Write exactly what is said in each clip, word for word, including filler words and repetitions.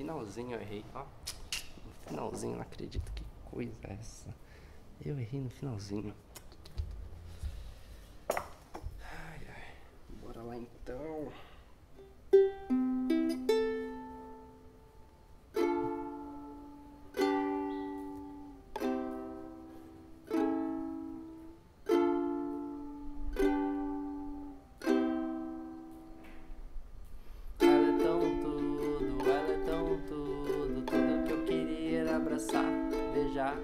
finalzinho eu errei, ó. No finalzinho, não acredito, que coisa é essa? Eu errei no finalzinho. Ai, ai. Bora lá então. Beijar,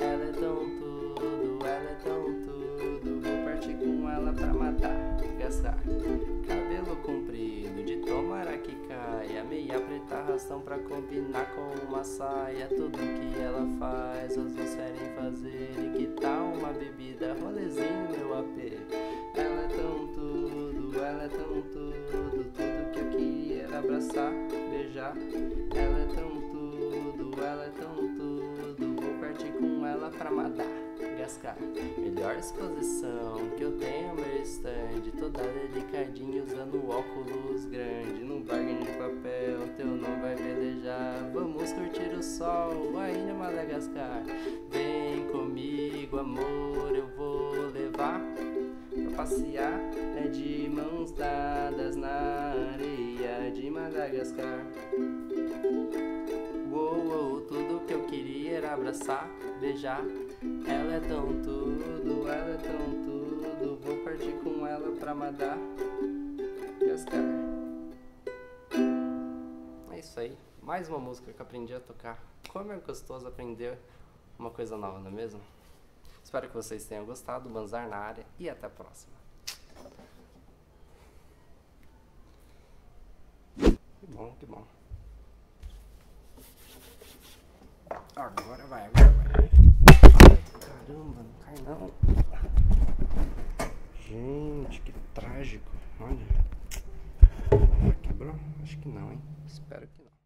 ela é tão tudo, ela é tão tudo. Vou partir com ela pra matar, gastar. Cabelo comprido, de tomara que caia. Meia preta, ração pra combinar com uma saia. Tudo que ela faz, as duas querem fazer. E que tal uma bebida, rolezinho, meu apê. Ela é tão tudo, ela é tão tudo. Tudo que eu queria era abraçar, beijar. Ela é tão tudo, ela é tão tudo. Com ela pra matar, gascar. Melhor exposição que eu tenho, meu stand. Toda delicadinha usando óculos grande. Num bargain de papel, teu nome vai velejar. Vamos curtir o sol, ainda em Madagascar. Vem comigo, amor, eu vou levar pra passear, né, de mãos dadas na areia de Madagascar. Uou, uou, tudo que eu queria era abraçar, beijar. Ela é tão tudo, ela é tão tudo. Vou partir com ela pra Madagascar. É isso aí, mais uma música que eu aprendi a tocar. Como é gostoso aprender uma coisa nova, não é mesmo? Espero que vocês tenham gostado. Banzar na área e até a próxima. Que bom, que bom. Agora vai, agora vai. Caramba, não cai não. Gente, que trágico. Olha. Quebrou? Acho que não, hein? Espero que não.